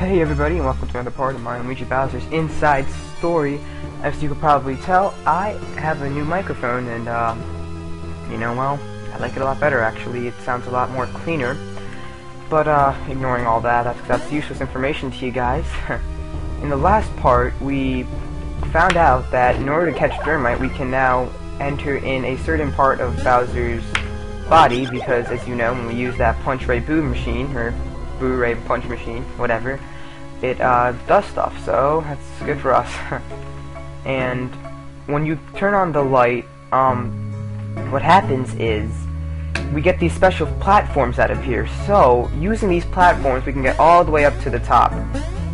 Hey everybody, and welcome to another part of Mario and Luigi Bowser's Inside Story. As you can probably tell, I have a new microphone, and you know, well, I like it a lot better actually. It sounds a lot more cleaner. But ignoring all that, that's useless information to you guys. In the last part, we found out that in order to catch Durmite, we can now enter in a certain part of Bowser's body, because as you know, when we use that Punch-Ray-Boo-Machine, or Boo-Ray-Punch-Machine, whatever, it does stuff, so that's good for us. And when you turn on the light, what happens is we get these special platforms that appear. So using these platforms, we can get all the way up to the top.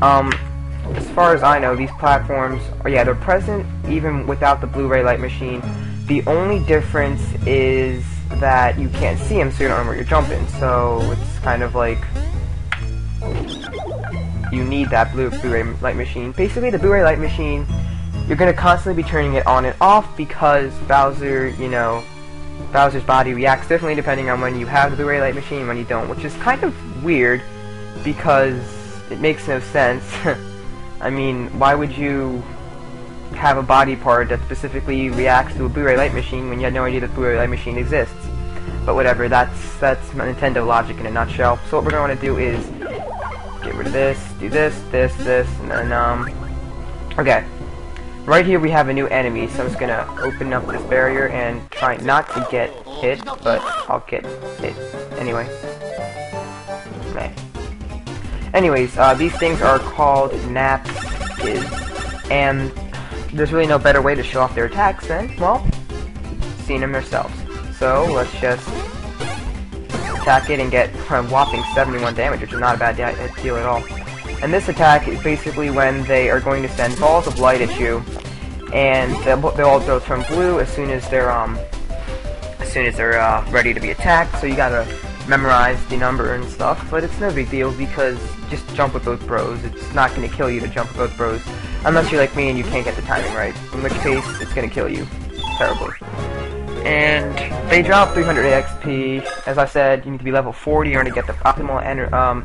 As far as I know, these platforms are, yeah, they're present even without the Blu-ray light machine. The only difference is that you can't see them, so you don't know where you're jumping. So it's kind of like you need that Blu-ray light machine. Basically, the Blu-ray light machine, you're going to constantly be turning it on and off, because Bowser, you know, Bowser's body reacts differently depending on when you have the Blu-ray light machine and when you don't, which is kind of weird because it makes no sense. I mean, why would you have a body part that specifically reacts to a Blu-ray light machine when you had no idea that the Blu-ray light machine exists? But whatever, that's Nintendo logic in a nutshell. So what we're going to want to do is get rid of this, do this, this, this, and then, okay. Right here we have a new enemy, so I'm just going to open up this barrier and try not to get hit, but I'll get hit anyway. Okay. Anyways, these things are called Naps, and there's really no better way to show off their attacks than, well, seeing them yourselves. So let's just attack it and get a whopping 71 damage, which is not a bad deal at all. And this attack is basically when they are going to send balls of light at you, and they'll all go turn blue as soon as they're ready to be attacked. So you gotta memorize the number and stuff, but it's no big deal because just jump with both bros. It's not gonna kill you to jump with both bros, unless you're like me and you can't get the timing right, in which case it's gonna kill you terribly. And they drop 300 XP. As I said, you need to be level 40 in order to get the optimal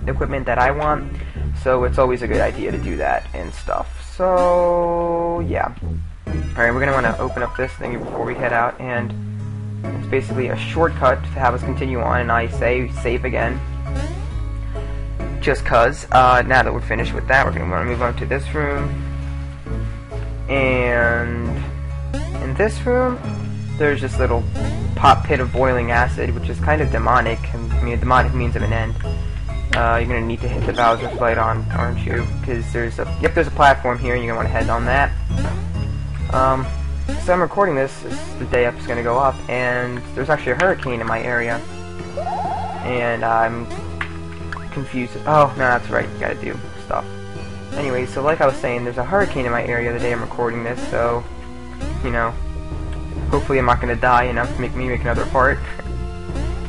equipment that I want. So it's always a good idea to do that and stuff. So, yeah. Alright, we're going to want to open up this thing before we head out, and it's basically a shortcut to have us continue on, and I say save again. Just cause. Now that we're finished with that, we're going to want to move on to this room. And in this room, there's this little pot pit of boiling acid, which is kind of demonic. I mean, demonic means of an end. You're going to need to hit the Bowser's light on, aren't you? Because there's a... Yep, there's a platform here, and you're going to want to head on that. So I'm recording this. It's the day up's going to go up, and there's actually a hurricane in my area. And I'm confused. Oh, no, that's right. You got to do stuff. Anyway, so like I was saying, there's a hurricane in my area the day I'm recording this, so, you know, hopefully I'm not going to die enough to make me make another part.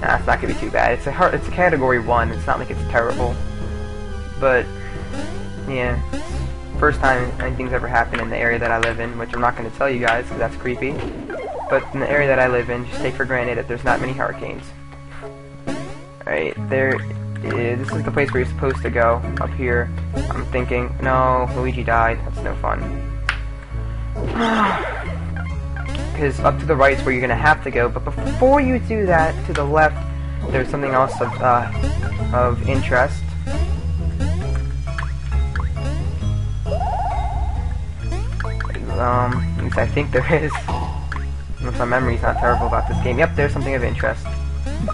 Nah, it's not gonna be too bad. It's a category 1. It's not like it's terrible, but yeah, first time anything's ever happened in the area that I live in, which I'm not gonna tell you guys because that's creepy. But in the area that I live in, just take for granted that there's not many hurricanes. Alright, there. This is the place where you're supposed to go. Up here, I'm thinking, no, Luigi died. That's no fun. Because up to the right is where you're going to have to go, but before you do that, to the left, there's something else of interest. At least I think there is. Unless my memory's not terrible about this game. Yep, there's something of interest.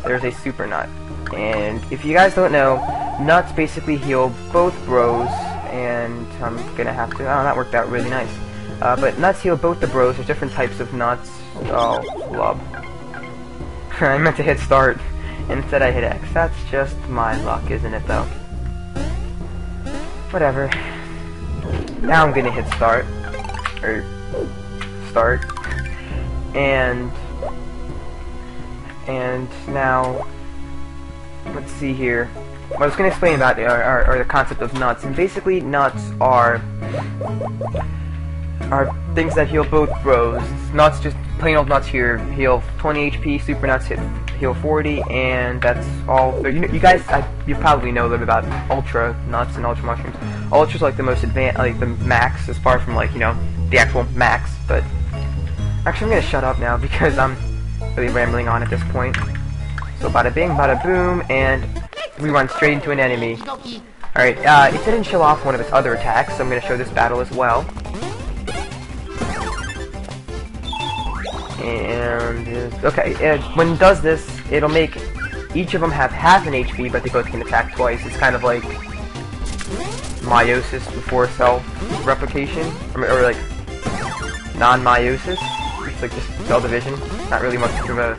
There's a super nut. And if you guys don't know, nuts basically heal both bros, and I'm going to have to... Oh, that worked out really nice. But nuts heal both the bros. There's different types of nuts. Oh, love. I meant to hit start, and instead I hit X. That's just my luck, isn't it, though? Whatever. Now I'm gonna hit start. Or, start. And now, let's see here. Well, I was gonna explain about the concept of nuts, and basically nuts are... are things that heal both bros. Nuts, just plain old Nuts here. Heal 20 HP, Super Nuts heal 40, and that's all. You guys, you probably know a little bit about Ultra Nuts and Ultra Mushrooms. Ultra's like the most advanced, like the max, as far from like, you know, the actual max, but... Actually, I'm gonna shut up now because I'm really rambling on at this point. So bada bing, bada boom, and we run straight into an enemy. Alright, it didn't show off one of its other attacks, so I'm gonna show this battle as well. And, okay, when it does this, it'll make each of them have half an HP, but they both can attack twice. It's kind of like meiosis before self-replication, or like non-meiosis. It's like just cell division. Not really much of a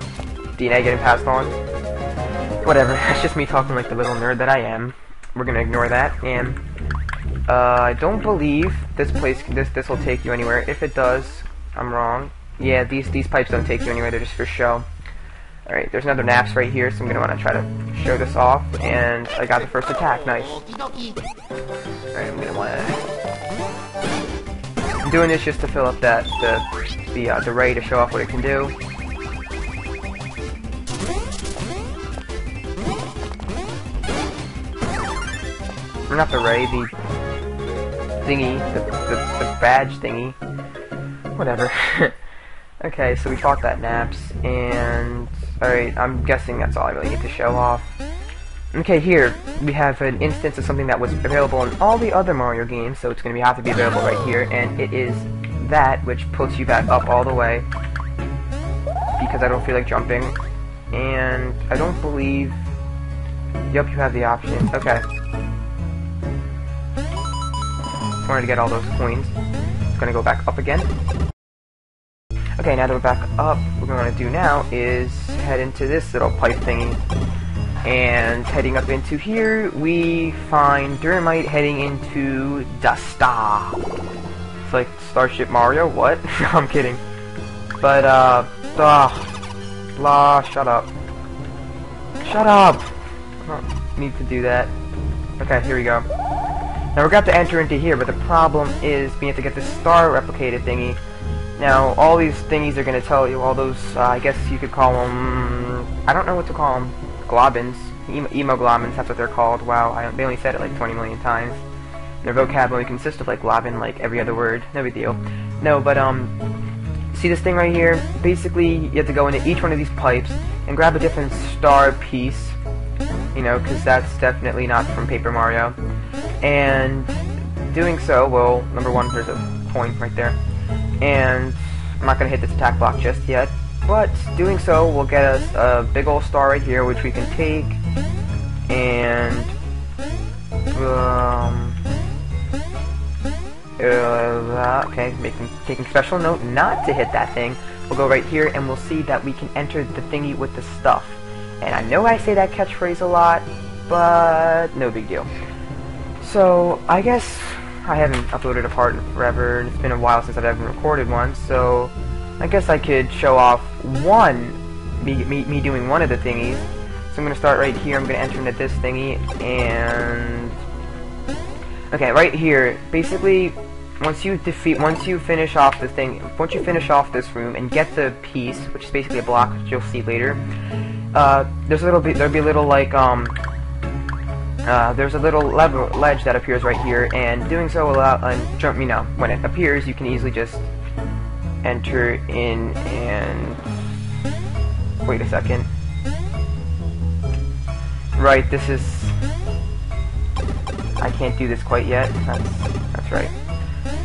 DNA getting passed on. Whatever, that's just me talking like the little nerd that I am. We're gonna ignore that, and I don't believe this will take you anywhere. If it does, I'm wrong. Yeah, these pipes don't take you anywhere, they're just for show. Alright, there's another Naps right here, so I'm gonna wanna try to show this off, and I got the first attack, nice. Alright, I'm gonna wanna... I'm doing this just to fill up that, the ray to show off what it can do. Or not the ray, the thingy, the badge thingy. Whatever. Okay, so we fought that Naps, and... Alright, I'm guessing that's all I really need to show off. Okay, here, we have an instance of something that was available in all the other Mario games, so it's gonna have to be available right here, and it is that, which puts you back up all the way, because I don't feel like jumping, and I don't believe... Yep, you have the option. Okay. Just wanted to get all those coins. It's gonna go back up again. Okay, now that we're back up, what we're going to do now is head into this little pipe thingy. And heading up into here, we find Durmite heading into the star. It's like Starship Mario, what? No, I'm kidding. But, blah, shut up. Shut up! I don't need to do that. Okay, here we go. Now we're going to enter into here, but the problem is we have to get this star replicated thingy. Now, all these thingies are going to tell you, all those, I guess you could call them, I don't know what to call them, globins, Emoglobins, that's what they're called, wow, they only said it like 20 million times. Their vocabulary consists of like globin, like every other word, no big deal. No, but, see this thing right here? Basically, you have to go into each one of these pipes and grab a different star piece, you know, because that's definitely not from Paper Mario. And doing so, well, number one, there's a point right there. And I'm not going to hit this attack block just yet, but doing so will get us a big old star right here, which we can take, and okay, taking special note not to hit that thing. We'll go right here, and we'll see that we can enter the thingy with the stuff. And I know I say that catchphrase a lot, but no big deal. So, I guess... I haven't uploaded a part in forever, and it's been a while since I've ever recorded one, so I guess I could show off me doing one of the thingies. So I'm going to start right here, I'm going to enter into this thingy, and... Okay, right here, basically, once you finish off this room and get the piece, which is basically a block, which you'll see later, there's a little ledge that appears right here, and doing so will allow jump. You know, when it appears, you can easily just enter in and wait a second. Right, this is. I can't do this quite yet. That's right.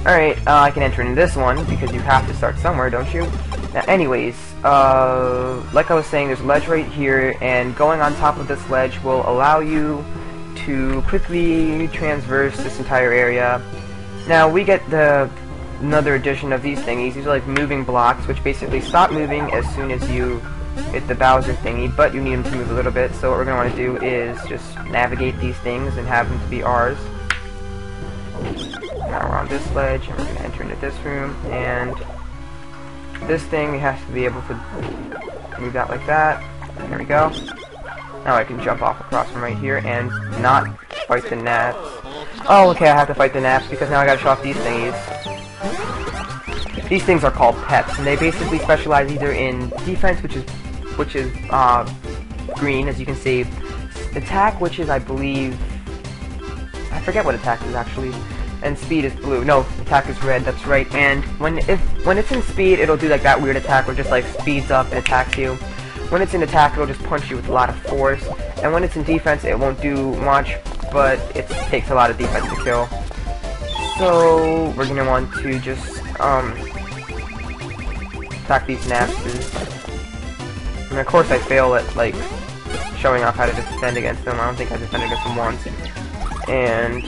All right, I can enter in this one because you have to start somewhere, don't you? Now, anyways, like I was saying, there's a ledge right here, and going on top of this ledge will allow you to quickly transverse this entire area. Now we get another edition of these thingies. These are like moving blocks, which basically stop moving as soon as you hit the Bowser thingy, but you need them to move a little bit, so what we're going to want to do is just navigate these things and have them to be ours. Now we're on this ledge, and we're going to enter into this room, and this thing has to be able to move out like that. There we go. Now I can jump off across from right here and not fight the Naps. Oh, okay, I have to fight the Naps because now I gotta show off these thingies. These things are called peps, and they basically specialize either in defense, which is green, as you can see, attack, which is, I believe, I forget what attack is actually, and speed is blue. No, attack is red. That's right. And when it's in speed, it'll do like that weird attack where it just like speeds up and attacks you. When it's in attack, it'll just punch you with a lot of force. And when it's in defense, it won't do much, but it takes a lot of defense to kill. So we're gonna want to just attack these Naps. And of course, I fail at like showing off how to defend against them. I don't think I defended against them once. And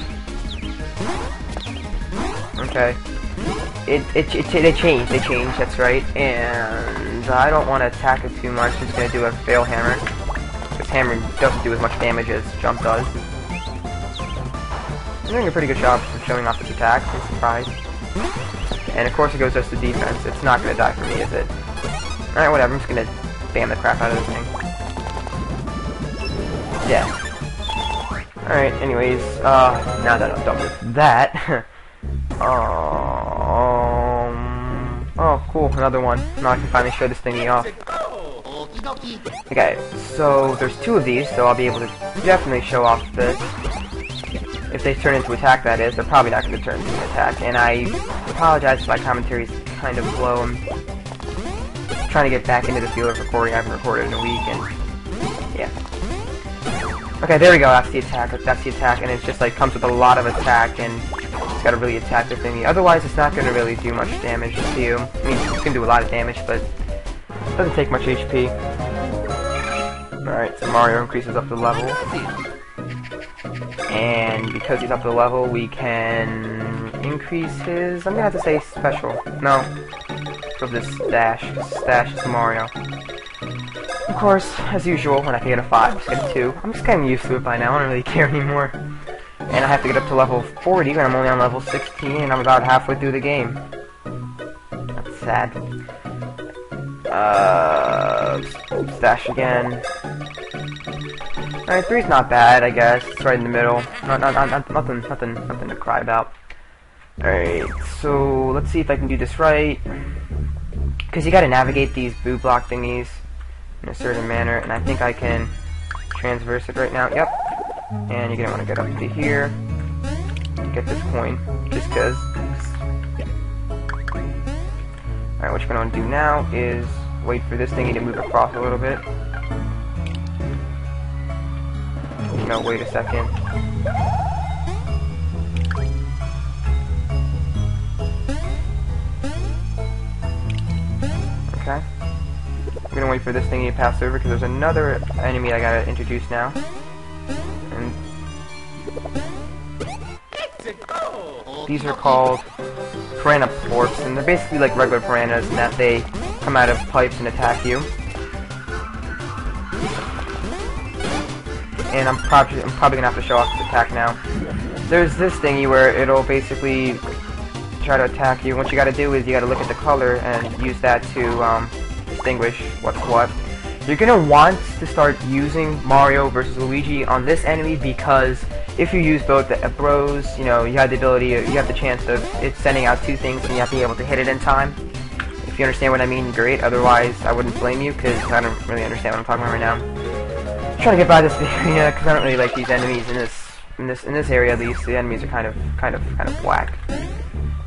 okay, they change, that's right, and I don't want to attack it too much, just going to do a fail hammer, because hammer doesn't do as much damage as jump does. I'm doing a pretty good job of showing off its attack, I'm surprised. And of course it goes just to defense, it's not going to die for me, is it? Alright, whatever, I'm just going to bam the crap out of this thing. Yeah. Alright, anyways, now that I'm done with that, oh, cool, another one. Now I can finally show this thingy off. Okay, so there's two of these, so I'll be able to definitely show off this. If they turn into attack, that is. They're probably not going to turn into attack, and I apologize if my commentary's kind of low. I'm trying to get back into the field of recording. I haven't recorded in a week, and yeah. Okay, there we go, that's the attack, and it just, like, comes with a lot of attack, and it's gotta really attack the thingy. Otherwise, it's not gonna really do much damage to you. I mean, it's gonna do a lot of damage, but it doesn't take much HP. Alright, so Mario increases up the level. And because he's up the level, we can increase his... I'm gonna have to say special. No. Of this stash. Stash is Mario. Of course, as usual, when I can get a 5, I just get a 2. I'm just getting used to it by now, I don't really care anymore. And I have to get up to level 40 when I'm only on level 16, and I'm about halfway through the game. That's sad. Stash again. Alright, 3's not bad, I guess. It's right in the middle. Nothing to cry about. Alright, so let's see if I can do this right. Because you gotta navigate these boo block thingies in a certain manner, and I think I can transverse it right now. Yep. And you're gonna want to get up to here and get this coin, just cause. Alright, what you're gonna want to do now is wait for this thingy to move across a little bit. No, wait a second. Okay. I'm gonna wait for this thingy to pass over because there's another enemy I gotta introduce now. And these are called piranha porks, and they're basically like regular piranhas in that they come out of pipes and attack you. And I'm probably gonna have to show off this attack now. There's this thingy where it'll basically try to attack you. What you gotta do is you gotta look at the color and use that to distinguish what's what. You're gonna want to start using Mario versus Luigi on this enemy because if you use both the bros, you know, you have the ability, you have the chance of it sending out two things and you have to be able to hit it in time. If you understand what I mean, great. Otherwise, I wouldn't blame you because I don't really understand what I'm talking about right now. I'm trying to get by this area because I don't really like these enemies in this area at least. The enemies are kind of whack.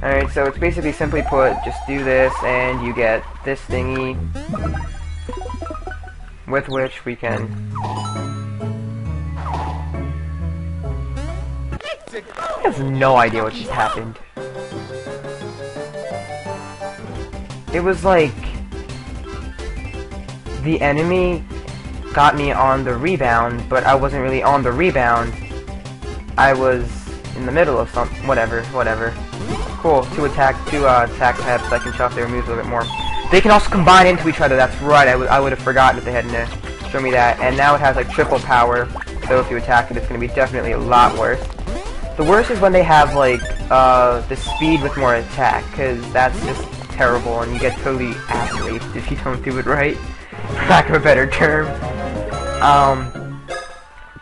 Alright, so it's basically simply put, just do this, and you get this thingy, with which we can... I have no idea what just happened. It was like... the enemy got me on the rebound, but I wasn't really on the rebound. I was in the middle of something. Whatever. Cool, two attack peps, I can chop their moves a little bit more. They can also combine into each other, that's right, I would have forgotten if they hadn't shown me that. And now it has like triple power, so if you attack it, it's going to be definitely a lot worse. The worst is when they have like, the speed with more attack, because that's just terrible and you get totally ass-raped if you don't do it right, for lack of a better term.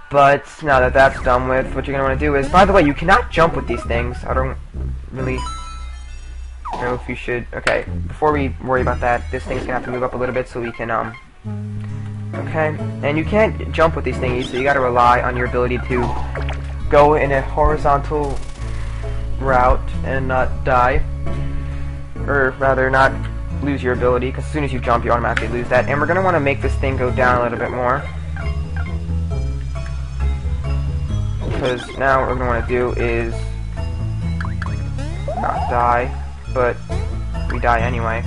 But now that that's done with, what you're going to want to do is, by the way, you cannot jump with these things, I don't really know if you should... Okay, before we worry about that, this thing's gonna have to move up a little bit so we can, Okay, and you can't jump with these thingies, so you gotta rely on your ability to go in a horizontal route and not die. Or, rather, not lose your ability, because as soon as you jump, you automatically lose that. And we're gonna want to make this thing go down a little bit more. Because now what we're gonna want to do is... not die, but we die anyway.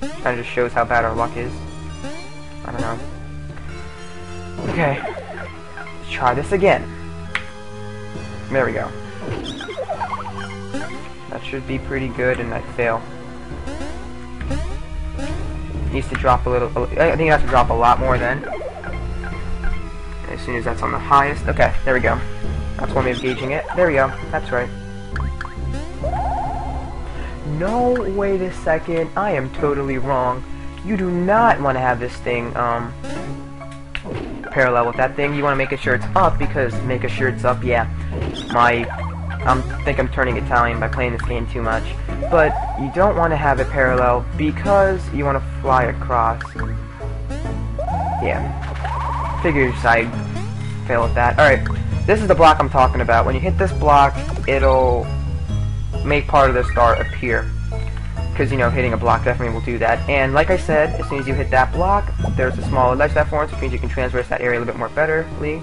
Kinda just shows how bad our luck is. I don't know. Okay. Let's try this again. There we go. That should be pretty good, and I fail. Needs to drop a little... I think you have to drop a lot more then. As soon as that's on the highest... Okay, there we go. That's one way of gauging it. There we go. That's right. No, wait a second, I am totally wrong. You do not want to have this thing, parallel with that thing. You want to make it sure it's up, because make sure it's up, yeah. I think I'm turning Italian by playing this game too much. But you don't want to have it parallel, because you want to fly across. Yeah. Figures I fail at that. Alright, this is the block I'm talking about. When you hit this block, it'll... make part of the star appear, because you know hitting a block definitely will do that. And like I said, as soon as you hit that block, there's a smaller ledge that forms, which means you can traverse that area a little bit more betterly.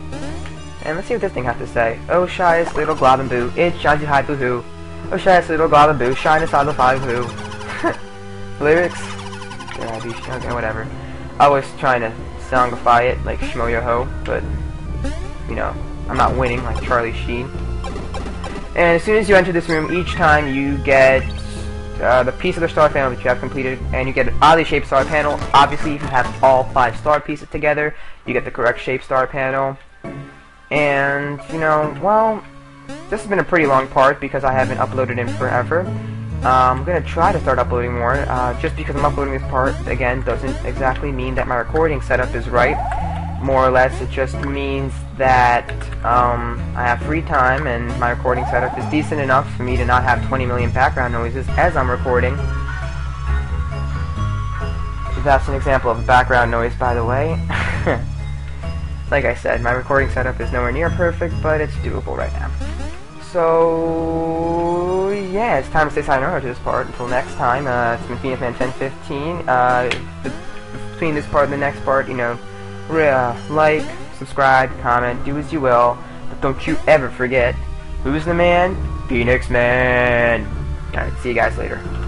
And let's see what this thing has to say. Oh, shyest little globin boo, it shines you high boo hoo. Oh, shyest little globin boo, shinest out of five hoo. Lyrics? Okay, whatever. I was trying to songify it like Shmo Yo Ho, but you know I'm not winning like Charlie Sheen. And as soon as you enter this room, each time you get the piece of the star panel that you have completed, and you get an oddly shaped star panel. Obviously, if you have all 5 star pieces together, you get the correct shaped star panel. And, you know, well, this has been a pretty long part because I haven't uploaded in forever. I'm going to try to start uploading more. Just because I'm uploading this part, again, doesn't exactly mean that my recording setup is right. More or less, it just means that I have free time and my recording setup is decent enough for me to not have 20 million background noises as I'm recording. That's an example of a background noise, by the way. Like I said, my recording setup is nowhere near perfect, but it's doable right now. So, yeah, it's time to say sayonara to this part. Until next time, it's been PhoenixMan1015. Between this part and the next part, you know, like, subscribe, comment, do as you will, but don't you ever forget, who's the man? Phoenix Man! Alright, see you guys later.